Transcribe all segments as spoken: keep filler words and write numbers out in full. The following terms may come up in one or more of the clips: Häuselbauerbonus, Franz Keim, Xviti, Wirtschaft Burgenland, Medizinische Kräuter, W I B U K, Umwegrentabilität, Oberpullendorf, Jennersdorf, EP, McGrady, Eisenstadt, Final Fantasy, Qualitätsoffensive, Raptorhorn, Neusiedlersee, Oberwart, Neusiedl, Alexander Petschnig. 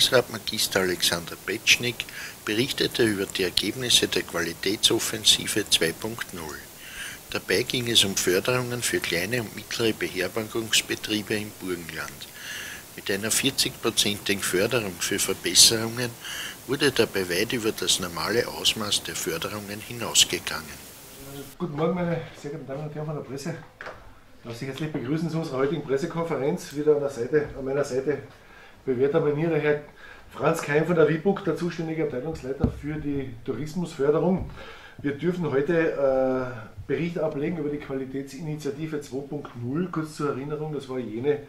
Landesrat Magister Alexander Petschnig berichtete über die Ergebnisse der Qualitätsoffensive zwei punkt null. Dabei ging es um Förderungen für kleine und mittlere Beherbergungsbetriebe im Burgenland. Mit einer vierzigprozentigen Förderung für Verbesserungen wurde dabei weit über das normale Ausmaß der Förderungen hinausgegangen. Guten Morgen, meine sehr geehrten Damen und Herren von der Presse. Ich darf Sie herzlich begrüßen zu unserer heutigen Pressekonferenz. Wieder an, der Seite, an meiner Seite bewährter Manier Herr Franz Keim von der W I B U K, der zuständige Abteilungsleiter für die Tourismusförderung. Wir dürfen heute äh, Bericht ablegen über die Qualitätsinitiative zwei punkt null. Kurz zur Erinnerung, das war jene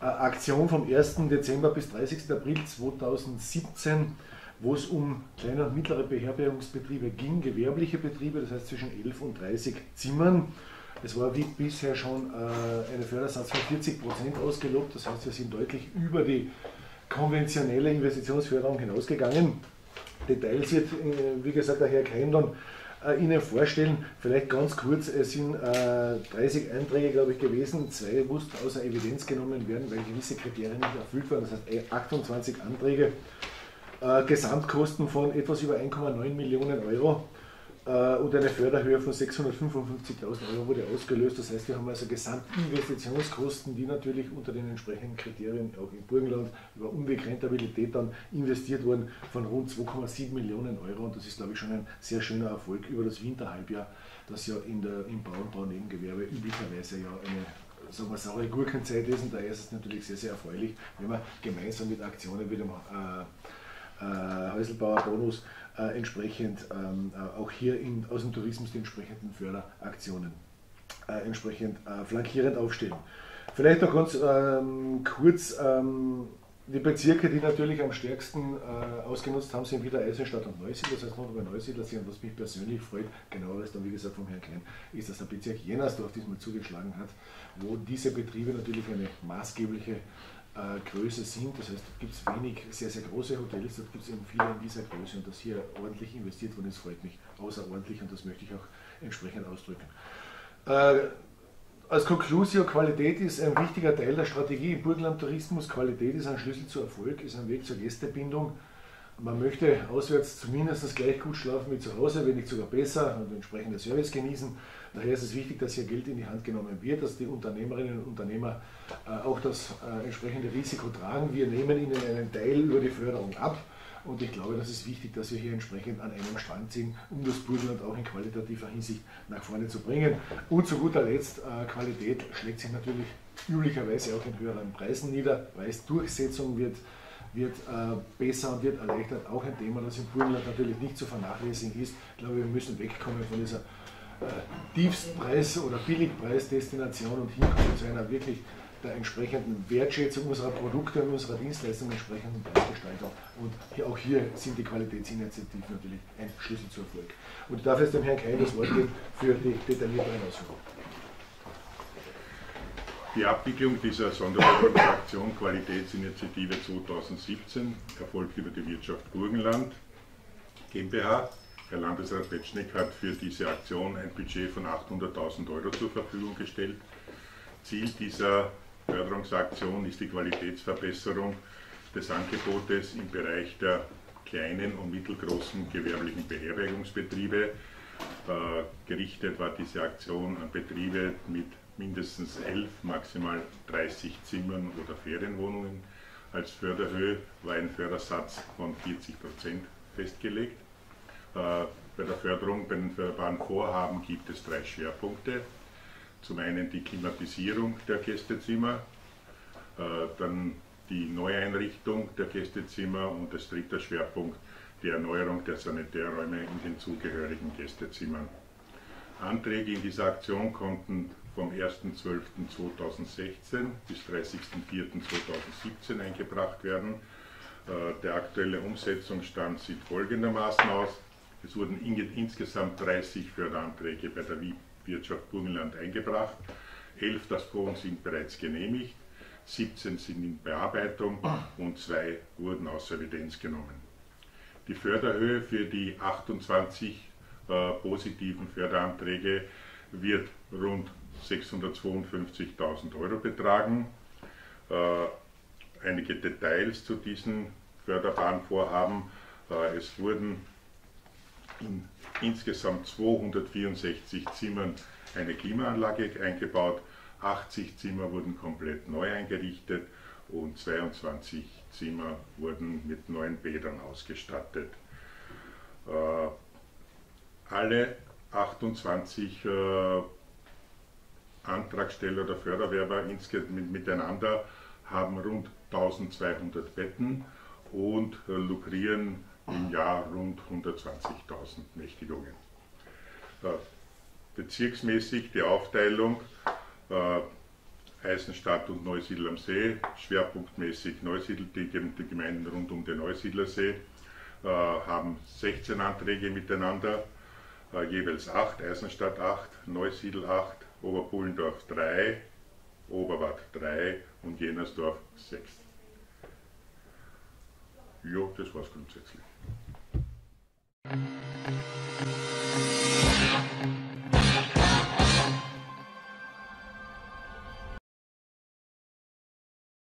äh, Aktion vom ersten Dezember bis dreißigsten April zweitausendsiebzehn, wo es um kleine und mittlere Beherbergungsbetriebe ging, gewerbliche Betriebe, das heißt zwischen elf und dreißig Zimmern. Es war wie bisher schon äh, eine Fördersatz von vierzig Prozent ausgelobt, das heißt, wir sind deutlich über die konventionelle Investitionsförderung hinausgegangen. Details wird, wie gesagt, der Herr Keim dann äh, Ihnen vorstellen. Vielleicht ganz kurz, es sind äh, dreißig Einträge, glaube ich, gewesen, zwei mussten außer Evidenz genommen werden, weil gewisse Kriterien nicht erfüllt waren, das heißt achtundzwanzig Anträge, äh, Gesamtkosten von etwas über ein Komma neun Millionen Euro äh, und eine Förderhöhe von sechshundertfünfundfünfzigtausend Euro wurde ausgelöst. Das heißt, wir haben also Gesamtinvestitionskosten, die natürlich unter den entsprechenden Kriterien auch im Burgenland über Umwegrentabilität dann investiert wurden, von rund zwei Komma sieben Millionen Euro. Und das ist, glaube ich, schon ein sehr schöner Erfolg über das Winterhalbjahr, das ja in der, im Bau- und Baunebengewerbe üblicherweise ja eine, sagen wir, saure Gurkenzeit ist. Und daher ist es natürlich sehr, sehr erfreulich, wenn man gemeinsam mit Aktionen wie dem äh, äh, Häuselbauerbonus Äh, entsprechend ähm, äh, auch hier in, aus dem Tourismus die entsprechenden Förderaktionen äh, entsprechend äh, flankierend aufstellen. Vielleicht noch ganz ähm, kurz ähm, die Bezirke, die natürlich am stärksten äh, ausgenutzt haben, sind wieder Eisenstadt und Neusiedl, das heißt noch über Neusiedlersee, und was mich persönlich freut, genau das dann wie gesagt vom Herrn Klein, ist, dass der Bezirk Jennersdorf diesmal zugeschlagen hat, wo diese Betriebe natürlich eine maßgebliche Äh, Größe sind, das heißt, dort gibt es wenig sehr, sehr große Hotels, dort gibt es eben viele in dieser Größe, und dass hier ordentlich investiert worden ist, freut mich außerordentlich, und das möchte ich auch entsprechend ausdrücken. Äh, als Conclusio, Qualität ist ein wichtiger Teil der Strategie im Burgenland Tourismus, Qualität ist ein Schlüssel zu Erfolg, ist ein Weg zur Gästebindung. Man möchte auswärts zumindest gleich gut schlafen wie zu Hause, wenn nicht sogar besser, und entsprechende Service genießen. Daher ist es wichtig, dass hier Geld in die Hand genommen wird, dass die Unternehmerinnen und Unternehmer auch das entsprechende Risiko tragen. Wir nehmen ihnen einen Teil über die Förderung ab, und ich glaube, das ist wichtig, dass wir hier entsprechend an einem Strang ziehen, um das Burgenland auch in qualitativer Hinsicht nach vorne zu bringen. Und zu guter Letzt, Qualität schlägt sich natürlich üblicherweise auch in höheren Preisen nieder. Preisdurchsetzung wird wird äh, besser und wird erleichtert. Auch ein Thema, das im Burgenland natürlich nicht zu vernachlässigen ist. Ich glaube, wir müssen wegkommen von dieser äh, Tiefstpreis- oder Billigpreisdestination und hinkommen zu einer wirklich der entsprechenden Wertschätzung unserer Produkte und unserer Dienstleistungen, entsprechenden Preisgestaltung. Und hier, auch hier sind die Qualitätsinitiativen natürlich ein Schlüssel zu Erfolg. Und ich darf jetzt dem Herrn Keim das Wort geben für die detaillierteren Ausführungen. Die Abwicklung dieser Sonderförderungsaktion Qualitätsinitiative zweitausendsiebzehn erfolgt über die Wirtschaft Burgenland GmbH. Herr Landesrat Petschnig hat für diese Aktion ein Budget von achthunderttausend Euro zur Verfügung gestellt. Ziel dieser Förderungsaktion ist die Qualitätsverbesserung des Angebotes im Bereich der kleinen und mittelgroßen gewerblichen Beherbergungsbetriebe. Äh, gerichtet war diese Aktion an Betriebe mit mindestens elf, maximal dreißig Zimmern oder Ferienwohnungen. Als Förderhöhe war ein Fördersatz von vierzig Prozent festgelegt. Äh, bei der Förderung, bei den förderbaren Vorhaben gibt es drei Schwerpunkte. Zum einen die Klimatisierung der Gästezimmer, äh, dann die Neueinrichtung der Gästezimmer und als dritter Schwerpunkt die Erneuerung der Sanitärräume in den zugehörigen Gästezimmern. Anträge in dieser Aktion konnten vom ersten zwölften zweitausendsechzehn bis dreißigsten vierten zweitausendsiebzehn eingebracht werden. Der aktuelle Umsetzungsstand sieht folgendermaßen aus. Es wurden insgesamt dreißig Förderanträge bei der Wirtschaft Burgenland eingebracht. elf davon sind bereits genehmigt, siebzehn sind in Bearbeitung und zwei wurden außer Evidenz genommen. Die Förderhöhe für die achtundzwanzig äh, positiven Förderanträge wird rund sechshundertzweiundfünfzigtausend Euro betragen. Äh, einige Details zu diesen förderbaren Vorhaben. Es wurden in insgesamt zweihundertvierundsechzig Zimmern eine Klimaanlage eingebaut, achtzig Zimmer wurden komplett neu eingerichtet und zweiundzwanzig Zimmer wurden mit neuen Bädern ausgestattet. Alle achtundzwanzig Antragsteller oder Förderwerber miteinander haben rund eintausendzweihundert Betten und lukrieren im Jahr rund hundertzwanzigtausend Nächtigungen. Bezirksmäßig die Aufteilung äh, Eisenstadt und Neusiedl am See, schwerpunktmäßig Neusiedl, die, die Gemeinden rund um den Neusiedlersee, äh, haben sechzehn Anträge miteinander, äh, jeweils acht, Eisenstadt acht, Neusiedl acht, Oberpullendorf drei, Oberwart drei und Jennersdorf sechs. Ja, das war's grundsätzlich.